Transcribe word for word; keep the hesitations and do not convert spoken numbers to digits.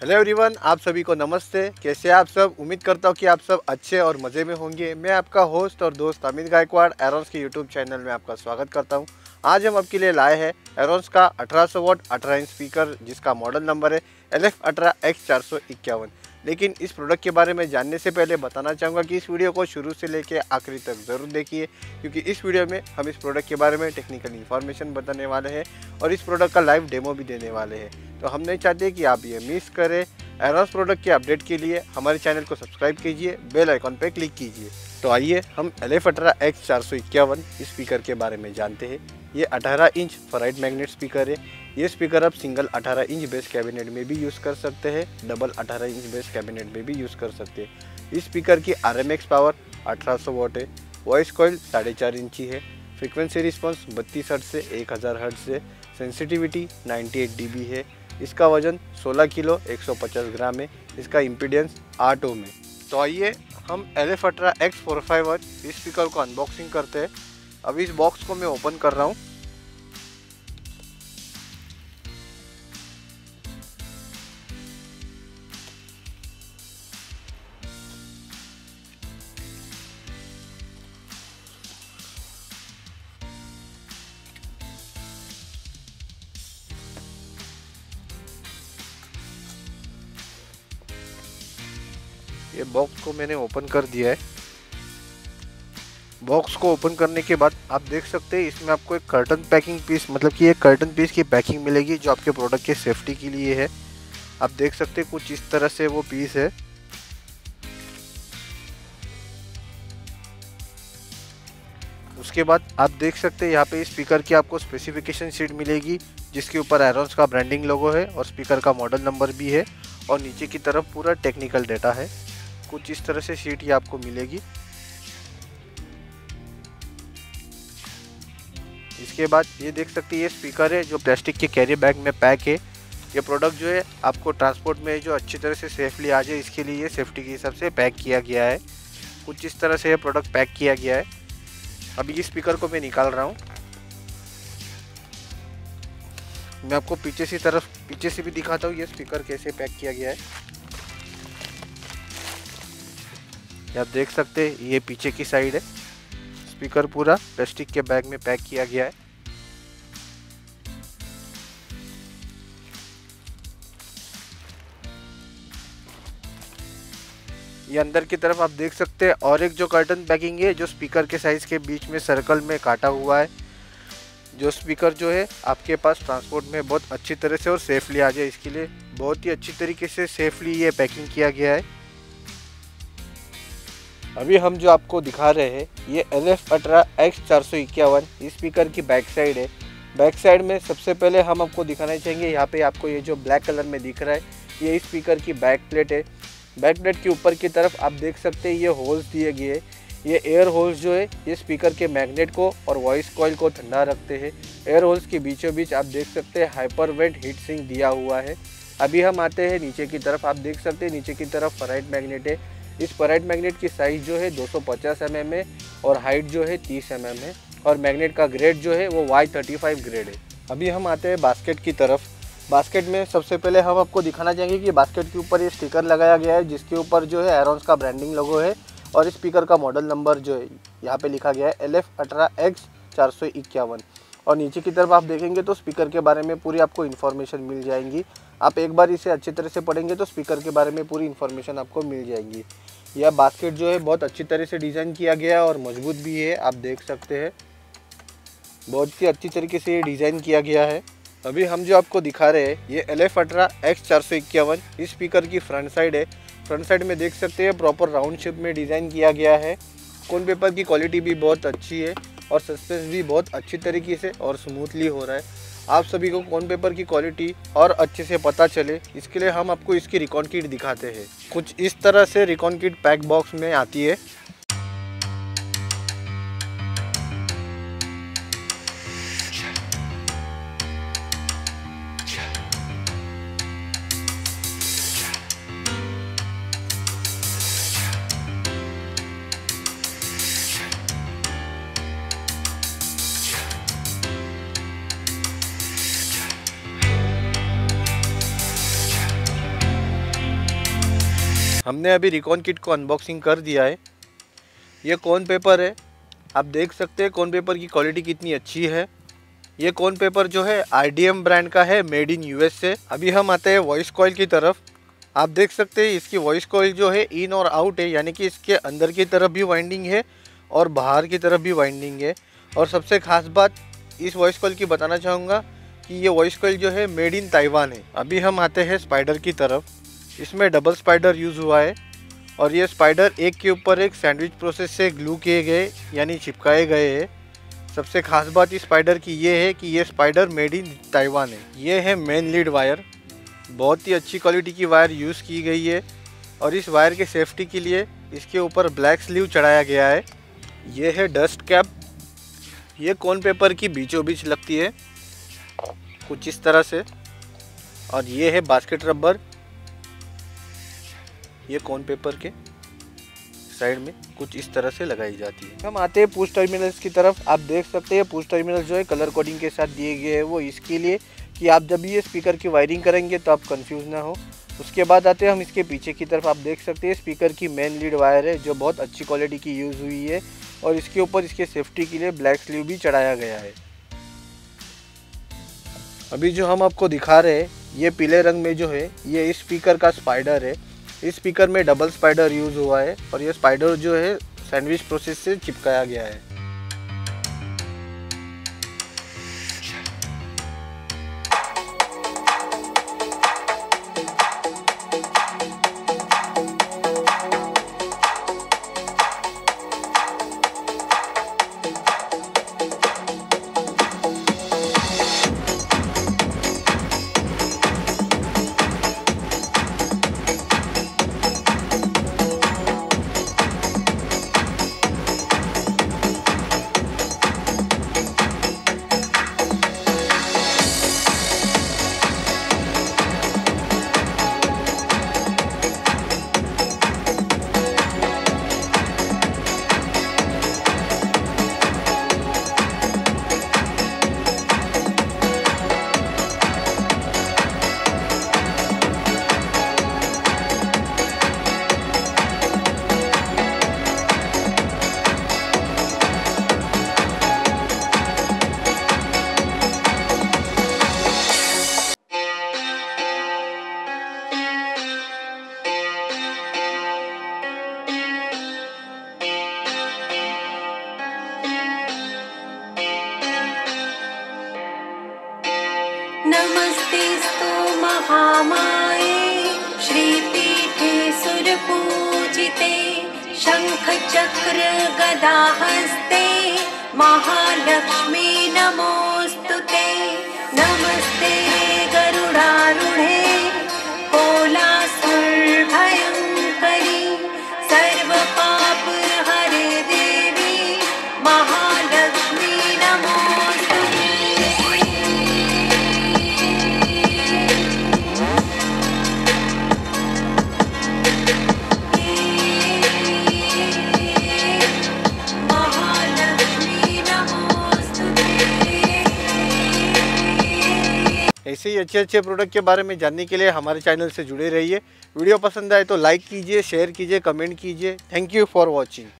Hello everyone, आप सभी को नमस्ते। कैसे आप सब? उम्मीद करता हूँ कि आप सब अच्छे और मज़े में होंगे। मैं आपका होस्ट और दोस्त अमिन गायकवाड़ एरोन्स के यूट्यूब चैनल में आपका स्वागत करता हूँ। आज हम आपके लिए लाए हैं एरोन्स का अठारह सौ वॉट अठारह इंच स्पीकर, जिसका मॉडल नंबर है एल एफ अठारह एक्स चार सौ इक्यावन। लेकिन इस प्रोडक्ट के बारे में जानने से पहले बताना चाहूँगा कि इस वीडियो को शुरू से लेकर आखिरी तक ज़रूर देखिए, क्योंकि इस वीडियो में हम इस प्रोडक्ट के बारे में टेक्निकल इन्फॉर्मेशन बताने वाले हैं और इस प्रोडक्ट का लाइव डेमो भी देने वाले हैं। तो हम नहीं चाहते कि आप ये मिस करें। एरोन्स प्रोडक्ट के अपडेट के लिए हमारे चैनल को सब्सक्राइब कीजिए, बेल आइकॉन पर क्लिक कीजिए। तो आइए हम एल एफ अठारह एक्स चार सौ इक्यावन स्पीकर के बारे में जानते हैं। ये अठारह इंच फेराइट मैग्नेट स्पीकर है। ये स्पीकर आप सिंगल अठारह इंच बेस कैबिनेट में भी यूज़ कर सकते हैं, डबल अठारह इंच बेस कैबिनेट में भी यूज़ कर सकते हैं। इस स्पीकर की आरएमएक्स पावर अठारह सौ वॉट है। वॉइस कॉइल साढ़े चार इंची है। फ्रीक्वेंसी रिस्पॉन्स बत्तीस हर्ट्ज से एक हज़ार हर्ट्ज से। सेंसिटिविटी अट्ठानवे डीबी है। इसका वजन सोलह किलो एक सौ पचास ग्राम है। इसका इम्पीडेंस आठ ओम है। तो आइए हम एल एफ अठारह एक्स चार सौ इक्यावन इस स्पीकर को अनबॉक्सिंग करते हैं। अब इस बॉक्स को मैं ओपन कर रहा हूँ। ये बॉक्स को मैंने ओपन कर दिया है। बॉक्स को ओपन करने के बाद आप देख सकते हैं इसमें आपको एक कर्टन पैकिंग पीस, मतलब कि एक कर्टन पीस की पैकिंग मिलेगी, जो आपके प्रोडक्ट के सेफ्टी के लिए है। आप देख सकते हैं कुछ इस तरह से वो पीस है। उसके बाद आप देख सकते हैं यहाँ पे स्पीकर की आपको स्पेसिफिकेशन शीट मिलेगी, जिसके ऊपर एरोन्स का ब्रांडिंग लोगो है और स्पीकर का मॉडल नंबर भी है, और नीचे की तरफ पूरा टेक्निकल डेटा है। कुछ इस तरह से शीट ये आपको मिलेगी। इसके बाद ये देख सकते हैं ये स्पीकर है जो प्लास्टिक के कैरी बैग में पैक है। ये प्रोडक्ट जो है आपको ट्रांसपोर्ट में जो अच्छी तरह से सेफली आ जाए, इसके लिए ये सेफ्टी के हिसाब से पैक किया गया है। कुछ इस तरह से ये प्रोडक्ट पैक किया गया है। अभी इस स्पीकर को मैं निकाल रहा हूँ। मैं आपको पीछे से तरफ पीछे से भी दिखाता हूँ ये स्पीकर कैसे पैक किया गया है। आप देख सकते हैं ये पीछे की साइड है। स्पीकर पूरा प्लास्टिक के बैग में पैक किया गया है। ये अंदर की तरफ आप देख सकते हैं और एक जो कर्टन पैकिंग है, जो स्पीकर के साइज के बीच में सर्कल में काटा हुआ है, जो स्पीकर जो है आपके पास ट्रांसपोर्ट में बहुत अच्छी तरह से और सेफली आ जाए, इसके लिए बहुत ही अच्छी तरीके से सेफली ये पैकिंग किया गया है। अभी हम जो आपको दिखा रहे हैं ये एल एफ अठारह एक्स चार सौ इक्यावन इस स्पीकर की बैक साइड है। बैक साइड में सबसे पहले हम आपको दिखाना चाहेंगे, यहाँ पे आपको ये जो ब्लैक कलर में दिख रहा है ये इस स्पीकर की बैक प्लेट है। बैक प्लेट के ऊपर की तरफ आप देख सकते हैं ये होल्स दिए गए हैं। ये एयर होल्स जो है ये स्पीकर के मैग्नेट को और वॉइस कॉइल को ठंडा रखते हैं। एयर होल्स के बीचों बीच आप देख सकते हैं हाइपरवेंट हीट सिंक दिया हुआ है। अभी हम आते हैं नीचे की तरफ। आप देख सकते हैं नीचे की तरफ फेराइट मैग्नेट है। इस फेराइट मैग्नेट की साइज़ जो है दो सौ पचास एम एम है और हाइट जो है तीस एम एम है, और मैग्नेट का ग्रेड जो है वो वाई पैंतीस ग्रेड है। अभी हम आते हैं बास्केट की तरफ। बास्केट में सबसे पहले हम आपको दिखाना चाहेंगे कि बास्केट के ऊपर ये स्टिकर लगाया गया है, जिसके ऊपर जो है एरोन्स का ब्रांडिंग लोगो है और स्पीकर का मॉडल नंबर जो है यहाँ पे लिखा गया है एल एफ अठारह एक्स चार सौ इक्यावन। और नीचे की तरफ आप देखेंगे तो स्पीकर के बारे में पूरी आपको इन्फॉर्मेशन मिल जाएगी। आप एक बार इसे अच्छी तरह से पढ़ेंगे तो स्पीकर के बारे में पूरी इन्फॉर्मेशन आपको मिल जाएगी। यह बास्केट जो है बहुत अच्छी तरह से डिज़ाइन किया गया है और मजबूत भी है। आप देख सकते हैं बहुत ही अच्छी तरीके से ये डिज़ाइन किया गया है। अभी हम जो आपको दिखा रहे हैं ये एल एफ अठारह एक्स चार सौ इक्यावन इस स्पीकर की फ्रंट साइड है। फ्रंट साइड में देख सकते हैं प्रॉपर राउंड शेप में डिज़ाइन किया गया है। कोन पेपर की क्वालिटी भी बहुत अच्छी है और सस्पेंस भी बहुत अच्छी तरीके से और स्मूथली हो रहा है। आप सभी को कोन पेपर की क्वालिटी और अच्छे से पता चले, इसके लिए हम आपको इसकी रिकॉन किट दिखाते हैं। कुछ इस तरह से रिकॉन किट पैक बॉक्स में आती है। हमने अभी रिकॉन किट को अनबॉक्सिंग कर दिया है। ये कॉन पेपर है, आप देख सकते हैं कॉन पेपर की क्वालिटी कितनी अच्छी है। ये कॉन पेपर जो है आई डी एम ब्रांड का है, मेड इन यू एस से। अभी हम आते हैं वॉइस कॉइल की तरफ। आप देख सकते हैं इसकी वॉइस कॉइल जो है इन और आउट है, यानी कि इसके अंदर की तरफ भी वाइंडिंग है और बाहर की तरफ भी वाइंडिंग है। और सबसे खास बात इस वॉइस कॉइल की बताना चाहूँगा कि ये वॉइस कॉइल जो है मेड इन ताइवान है। अभी हम आते हैं स्पाइडर की तरफ। इसमें डबल स्पाइडर यूज़ हुआ है और ये स्पाइडर एक के ऊपर एक सैंडविच प्रोसेस से ग्लू किए गए यानी चिपकाए गए हैं। सबसे खास बात इस स्पाइडर की ये है कि ये स्पाइडर मेड इन ताइवान है। ये है मेन लीड वायर, बहुत ही अच्छी क्वालिटी की वायर यूज़ की गई है। और इस वायर के सेफ्टी के लिए इसके ऊपर ब्लैक स्लीव चढ़ाया गया है। ये है डस्ट कैप, ये कॉन पेपर की बीचों बीच लगती है कुछ इस तरह से। और ये है बास्केट रबर, ये कॉन पेपर के साइड में कुछ इस तरह से लगाई जाती है। हम आते हैं पुश टर्मिनल्स की तरफ। आप देख सकते हैं पुश टर्मिनल जो है कलर कोडिंग के साथ दिए गए हैं, वो इसके लिए कि आप जब ये स्पीकर की वायरिंग करेंगे तो आप कंफ्यूज ना हो। उसके बाद आते हैं हम इसके पीछे की तरफ। आप देख सकते हैं स्पीकर की मेन लीड वायर है जो बहुत अच्छी क्वालिटी की यूज़ हुई है और इसके ऊपर इसके सेफ्टी के लिए ब्लैक स्लीव भी चढ़ाया गया है। अभी जो हम आपको दिखा रहे हैं ये पीले रंग में जो है ये इस स्पीकर का स्पाइडर है। इस स्पीकर में डबल स्पाइडर यूज़ हुआ है और ये स्पाइडर जो है सैंडविच प्रोसेस से चिपकाया गया है। नमस्तेस्तु महामाये श्रीपीठे सुरपूजिते शंखचक्र गदाहस्ते महालक्ष्मी नमोऽस्तु ते। नमस्ते गरुडारूढे कोलासुरभयंकरी सर्वपापहरे देवी महालक्ष्मी नमोऽस्तु। ऐसे ही अच्छे अच्छे प्रोडक्ट के बारे में जानने के लिए हमारे चैनल से जुड़े रहिए। वीडियो पसंद आए तो लाइक कीजिए, शेयर कीजिए, कमेंट कीजिए। Thank you for watching.